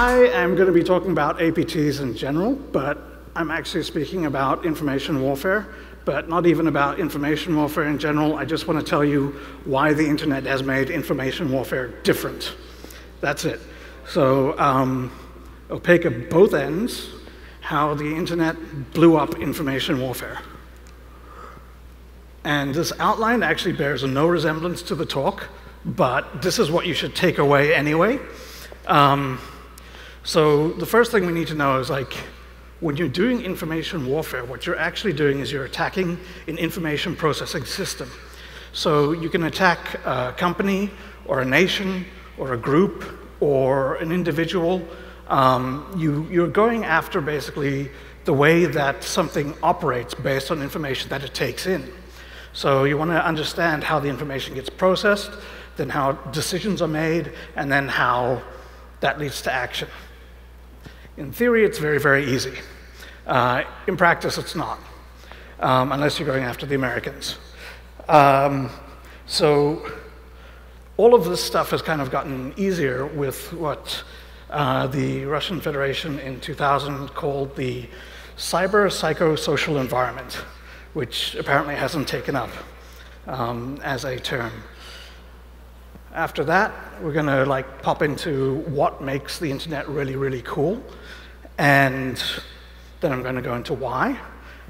I am going to be talking about APTs in general, but I'm actually speaking about information warfare, but not even about information warfare in general. I just want to tell you why the internet has made information warfare different. That's it. So opaque at both ends, how the internet blew up information warfare. And this outline actually bears no resemblance to the talk, but this is what you should take away anyway. So the first thing we need to know is, like, when you're doing information warfare, what you're actually doing is you're attacking an information processing system. So you can attack a company or a nation or a group or an individual. You're going after basically the way that something operates based on information that it takes in. So you want to understand how the information gets processed, then how decisions are made, and then how that leads to action. In theory, it's very, very easy. In practice, it's not, unless you're going after the Americans. So all of this stuff has kind of gotten easier with what the Russian Federation in 2000 called the cyber psychosocial environment, which apparently hasn't taken up as a term. After that, we're going to pop into what makes the internet really, really cool, and then I'm going to go into why,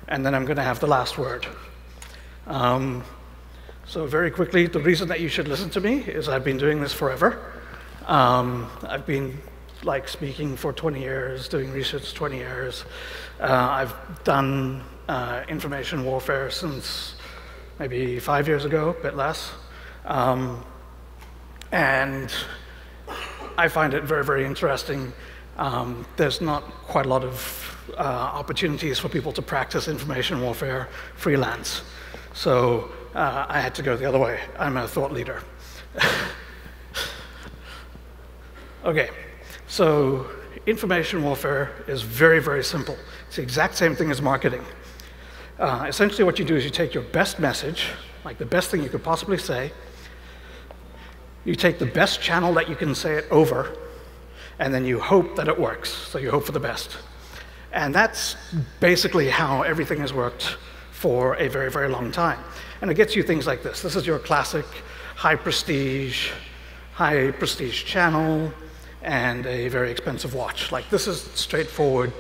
and then I'm going to have the last word. So very quickly, the reason that you should listen to me is I've been doing this forever. I've been speaking for 20 years, doing research 20 years. I've done information warfare since maybe 5 years ago, a bit less. And I find it very, very interesting. There's not quite a lot of opportunities for people to practice information warfare freelance. So I had to go the other way. I'm a thought leader. Okay, so information warfare is very, very simple. It's the exact same thing as marketing. Essentially what you do is you take your best message, the best thing you could possibly say, you take the best channel that you can say it over, and then you hope that it works. So you hope for the best. And that's basically how everything has worked for a very, very long time. And it gets you things like this. This is your classic high prestige channel and a very expensive watch. This is straightforward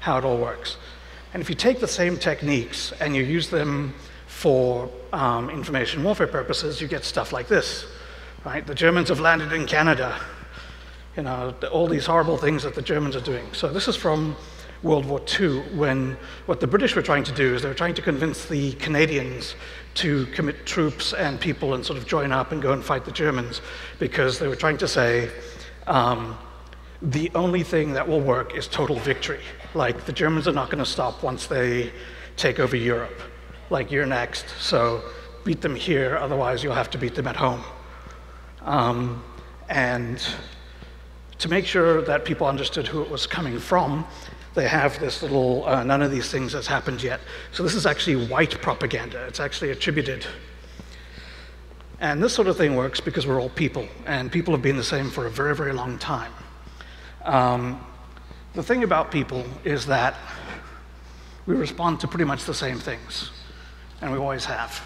how it all works. And if you take the same techniques and you use them for information warfare purposes, you get stuff like this. Right? The Germans have landed in Canada. You know, all these horrible things that the Germans are doing. So this is from World War II, when what the British were trying to do is they were trying to convince the Canadians to commit troops and people and sort of join up and go and fight the Germans, because they were trying to say the only thing that will work is total victory. The Germans are not going to stop once they take over Europe. You're next, so beat them here, otherwise you'll have to beat them at home. And to make sure that people understood who it was coming from, they have this little, none of these things has happened yet. So this is actually white propaganda. It's actually attributed. And this sort of thing works because we're all people, and people have been the same for a very, very long time. The thing about people is that we respond to pretty much the same things, and we always have.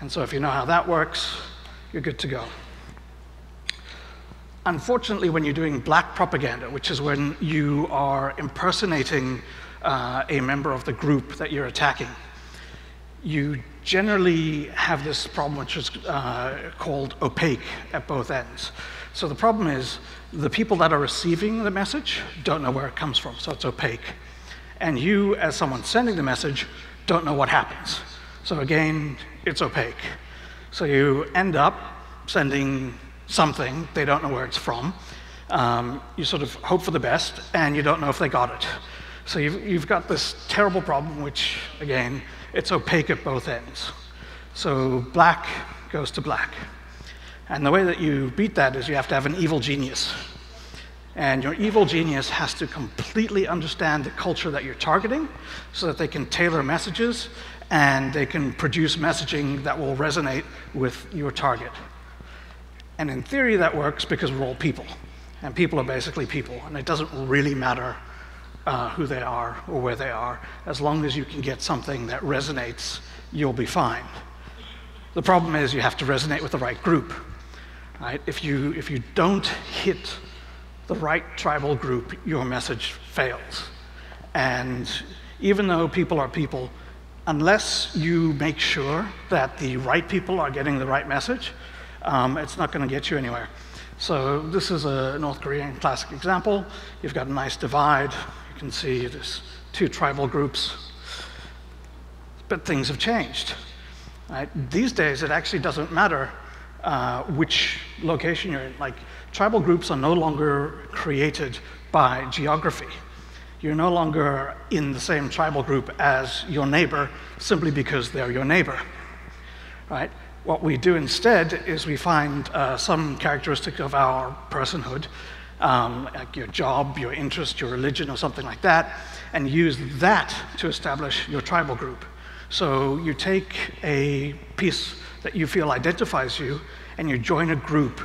And so if you know how that works, you're good to go. Unfortunately, when you're doing black propaganda, which is when you are impersonating a member of the group that you're attacking, you generally have this problem which is called opaque at both ends. So the problem is the people that are receiving the message don't know where it comes from, so it's opaque. And you, as someone sending the message, don't know what happens. So again, it's opaque. So you end up sending something, they don't know where it's from. You sort of hope for the best, and you don't know if they got it. So you've got this terrible problem, which, again, it's opaque at both ends. So black goes to black. And the way that you beat that is you have to have an evil genius. And your evil genius has to completely understand the culture that you're targeting so that they can tailor messages and they can produce messaging that will resonate with your target. And in theory, that works because we're all people. and people are basically people, and it doesn't really matter who they are or where they are. As long as you can get something that resonates, you'll be fine. The problem is you have to resonate with the right group. Right? If you don't hit the right tribal group, your message fails. And even though people are people, unless you make sure that the right people are getting the right message, it's not going to get you anywhere. So this is a North Korean classic example. You've got a nice divide. You can see there's two tribal groups. But things have changed. Right? These days, it actually doesn't matter which location you're in. Like, tribal groups are no longer created by geography. You're no longer in the same tribal group as your neighbor simply because they're your neighbor. Right? What we do instead is we find some characteristic of our personhood, like your job, your interest, your religion, or something like that, and use that to establish your tribal group. So you take a piece that you feel identifies you, and you join a group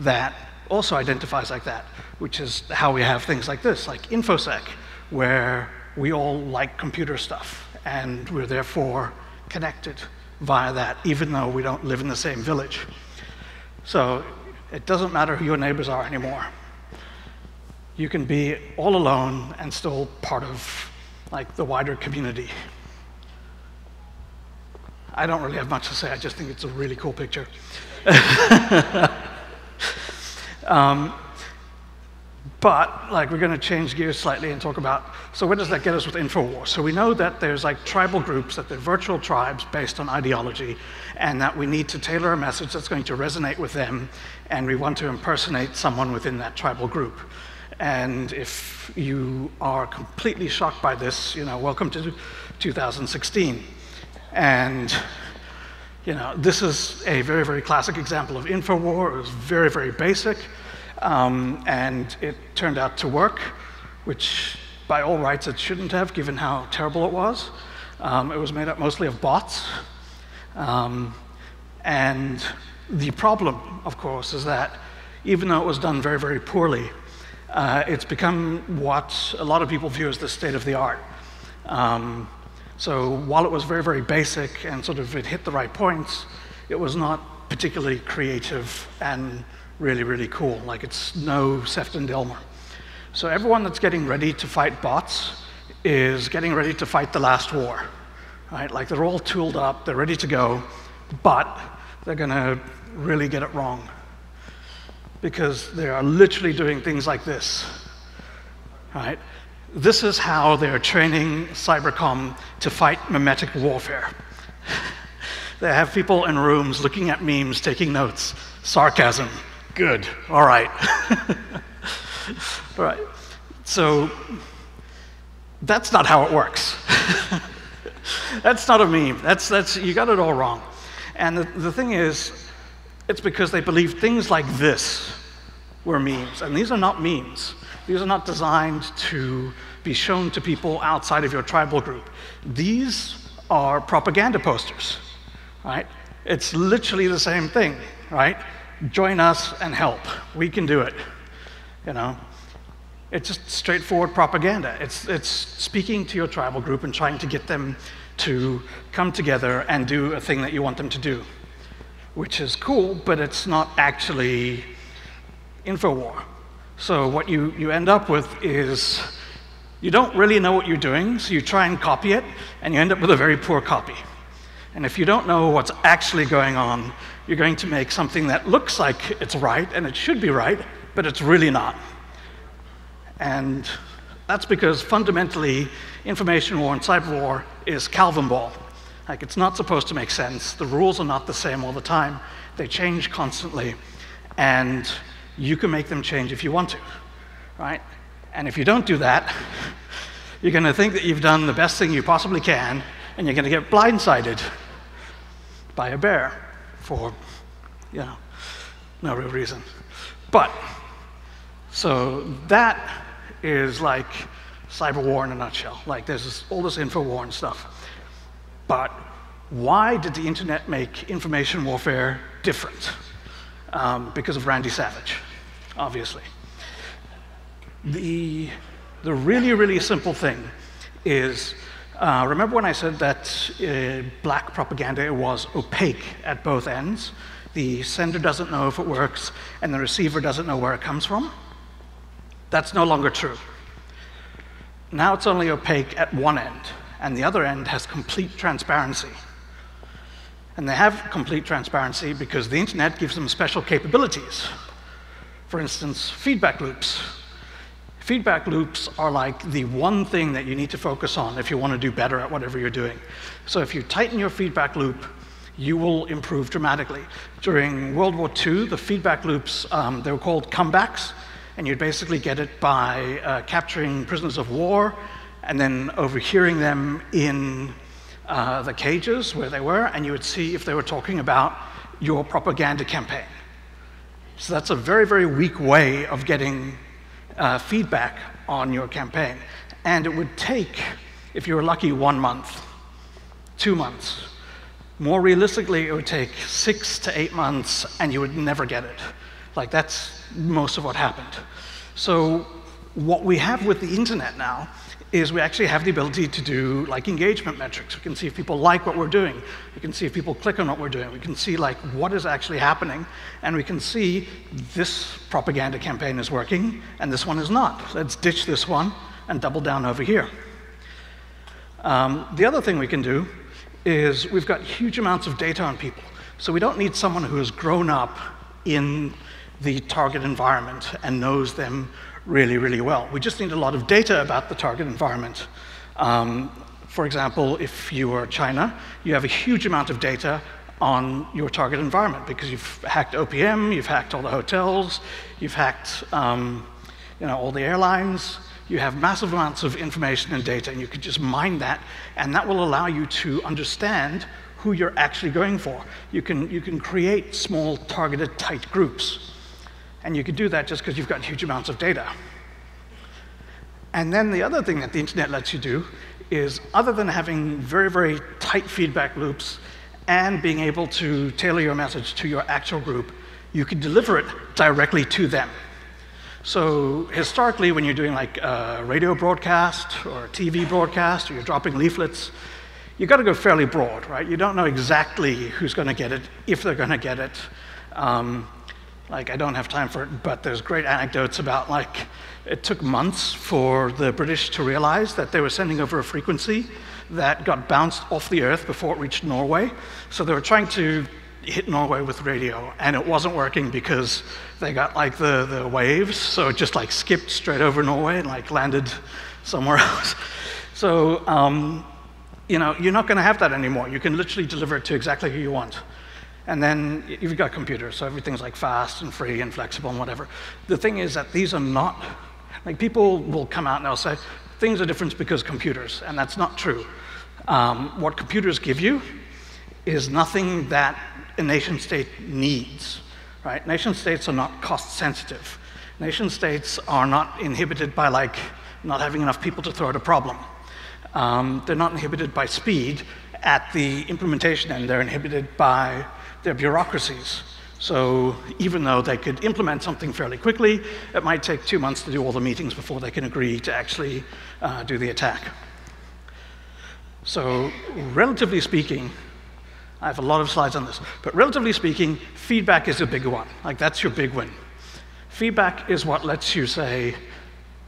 that also identifies like that, which is how we have things like this, like InfoSec, where we all like computer stuff, and we're therefore connected via that, even though we don't live in the same village. So it doesn't matter who your neighbors are anymore. You can be all alone and still part of like the wider community. I don't really have much to say. I just think it's a really cool picture. But like, we're going to change gears slightly and talk about, so where does that get us with InfoWar? So we know that there's like tribal groups, that they're virtual tribes based on ideology, and that we need to tailor a message that's going to resonate with them, and we want to impersonate someone within that tribal group. And if you are completely shocked by this, you know, welcome to 2016. And you know, this is a very, very classic example of InfoWar. It was very, very basic. And it turned out to work, which by all rights it shouldn't have, given how terrible it was. It was made up mostly of bots. And the problem, of course, is that even though it was done very, very poorly, it's become what a lot of people view as the state of the art. So while it was very, very basic and sort of it hit the right points, it was not particularly creative and really, really cool. Like, it's no Sefton Delmer. So everyone that's getting ready to fight bots is getting ready to fight the last war, right? Like, they're all tooled up, they're ready to go, but they're gonna really get it wrong because they are literally doing things like this, right? This is how they're training Cybercom to fight memetic warfare. They have people in rooms looking at memes, taking notes. Sarcasm. Good. All right. All right. So that's not how it works. That's not a meme. That's you got it all wrong. And the thing is, it's because they believe things like this were memes. And these are not memes. These are not designed to be shown to people outside of your tribal group. These are propaganda posters, right? It's literally the same thing, right? Join us and help. We can do it, you know? It's just straightforward propaganda. It's speaking to your tribal group and trying to get them to come together and do a thing that you want them to do, which is cool, but it's not actually InfoWar. So what you end up with is you don't really know what you're doing, so you try and copy it, and you end up with a very poor copy. And if you don't know what's actually going on, you're going to make something that looks like it's right, and it should be right, but it's really not. And that's because fundamentally, information war and cyber war is Calvinball. Like, it's not supposed to make sense. The rules are not the same all the time. They change constantly. And you can make them change if you want to, right? And if you don't do that, you're going to think that you've done the best thing you possibly can, and you're going to get blindsided by a bear for, you know, no real reason. But, so that is like cyber war in a nutshell. Like, there's all this info war and stuff. But why did the internet make information warfare different? Because of Randy Savage, obviously. The really, really simple thing is, remember when I said that black propaganda was opaque at both ends? The sender doesn't know if it works, and the receiver doesn't know where it comes from? That's no longer true. Now it's only opaque at one end, and the other end has complete transparency. And they have complete transparency because the internet gives them special capabilities. For instance, feedback loops. Feedback loops are like the one thing that you need to focus on if you want to do better at whatever you're doing. So if you tighten your feedback loop, you will improve dramatically. During World War II, the feedback loops, they were called comebacks, and you'd basically get it by capturing prisoners of war and then overhearing them in the cages where they were, and you would see if they were talking about your propaganda campaign. So that's a very, very weak way of getting feedback on your campaign. And it would take, if you were lucky, 1 month, 2 months. More realistically, it would take 6 to 8 months, and you would never get it. Like, that's most of what happened. So what we have with the internet now is we actually have the ability to do like engagement metrics. We can see if people like what we're doing. We can see if people click on what we're doing. We can see like what is actually happening. And we can see this propaganda campaign is working and this one is not. Let's ditch this one and double down over here. The other thing we can do is we've got huge amounts of data on people. So we don't need someone who has grown up in the target environment and knows them really, really well. We just need a lot of data about the target environment. For example, if you are China, you have a huge amount of data on your target environment because you've hacked OPM, you've hacked all the hotels, you've hacked all the airlines. You have massive amounts of information and data, and you can just mine that, and that will allow you to understand who you're actually going for. You can create small, targeted, tight groups. And you can do that just because you've got huge amounts of data. And then the other thing that the internet lets you do is, other than having very, very tight feedback loops and being able to tailor your message to your actual group, you can deliver it directly to them. So historically, when you're doing like a radio broadcast or a TV broadcast or you're dropping leaflets, you've got to go fairly broad, right? You don't know exactly who's going to get it, if they're going to get it. Like, I don't have time for it, but there's great anecdotes about, like, it took months for the British to realize that they were sending over a frequency that got bounced off the Earth before it reached Norway. So they were trying to hit Norway with radio, and it wasn't working because they got, like, the waves, so it just, like, skipped straight over Norway and, like, landed somewhere else. So, you know, you're not going to have that anymore. You can literally deliver it to exactly who you want. And then you've got computers, so everything's like fast and free and flexible and whatever. The thing is that these are not, like, people will come out and they'll say, things are different because computers, and that's not true. What computers give you is nothing that a nation state needs, right? Nation states are not cost sensitive. Nation states are not inhibited by, like, not having enough people to throw at a problem. They're not inhibited by speed at the implementation end, they're inhibited by their bureaucracies. So even though they could implement something fairly quickly, it might take 2 months to do all the meetings before they can agree to actually do the attack. So relatively speaking, I have a lot of slides on this, but relatively speaking, feedback is a big one. Like, that's your big win. Feedback is what lets you say,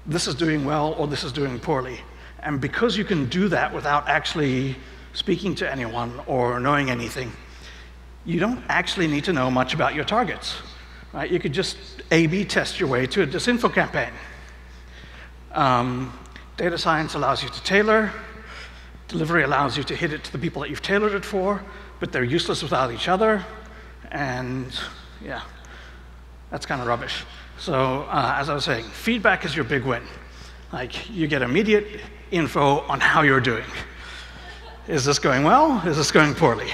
this is doing well or this is doing poorly. And because you can do that without actually speaking to anyone or knowing anything, you don't actually need to know much about your targets, right? You could just A/B test your way to a disinfo campaign. Data science allows you to tailor. Delivery allows you to hit it to the people that you've tailored it for, but they're useless without each other. And yeah, that's kind of rubbish. So as I was saying, feedback is your big win. Like, you get immediate info on how you're doing. Is this going well? Is this going poorly?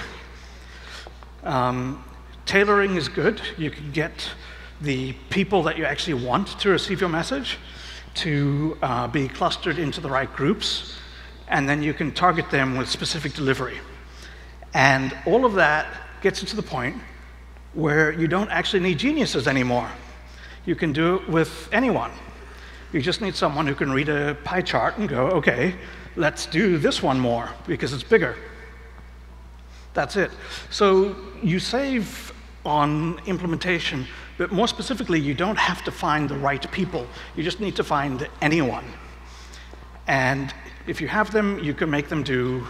Tailoring is good. You can get the people that you actually want to receive your message to be clustered into the right groups, and then you can target them with specific delivery. And all of that gets you to the point where you don't actually need geniuses anymore. You can do it with anyone. You just need someone who can read a pie chart and go, okay, let's do this one more because it's bigger. That's it. So you save on implementation, but more specifically, you don't have to find the right people. You just need to find anyone. And if you have them, you can make them do,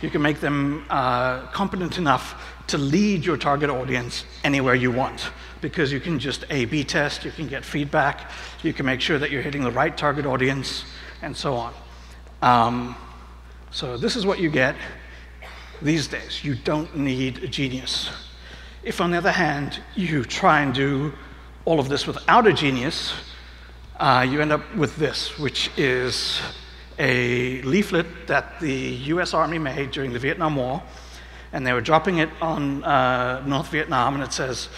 you can make them competent enough to lead your target audience anywhere you want, because you can just A/B test, you can get feedback, you can make sure that you're hitting the right target audience, and so on. So this is what you get these days. You don't need a genius. If, on the other hand, you try and do all of this without a genius, you end up with this, which is a leaflet that the US Army made during the Vietnam War. And they were dropping it on North Vietnam, and it says,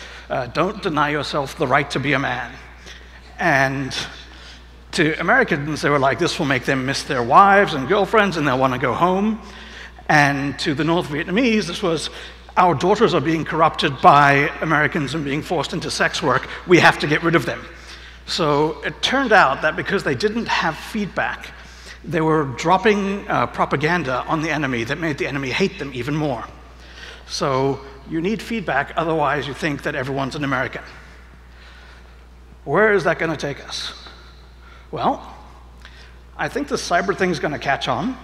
don't deny yourself the right to be a man. And to Americans, they were like, this will make them miss their wives and girlfriends, and they'll want to go home. And to the North Vietnamese, this was, our daughters are being corrupted by Americans and being forced into sex work. We have to get rid of them. So it turned out that because they didn't have feedback, they were dropping propaganda on the enemy that made the enemy hate them even more. So you need feedback, otherwise you think that everyone's an American. Where is that going to take us? Well, I think the cyber thing's going to catch on.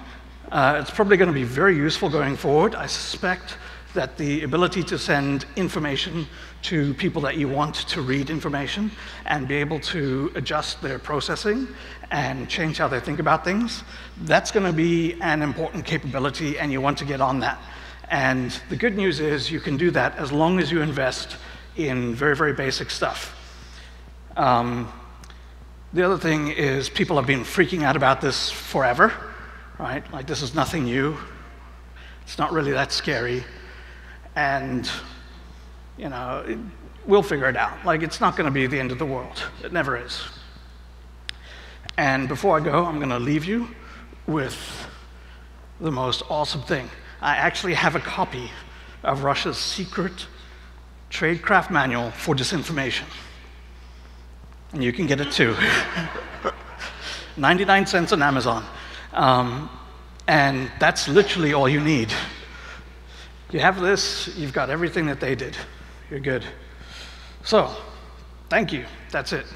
It's probably going to be very useful going forward. I suspect that the ability to send information to people that you want to read information and be able to adjust their processing and change how they think about things, that's going to be an important capability, and you want to get on that. And the good news is you can do that as long as you invest in very, very basic stuff. The other thing is people have been freaking out about this forever, right? Like, this is nothing new. It's not really that scary. And, you know, we'll figure it out. Like, it's not going to be the end of the world. It never is. And before I go, I'm going to leave you with the most awesome thing. I actually have a copy of Russia's secret tradecraft manual for disinformation. And you can get it too. 99 cents on Amazon. And that's literally all you need. You have this, you've got everything that they did. You're good. So, thank you. That's it.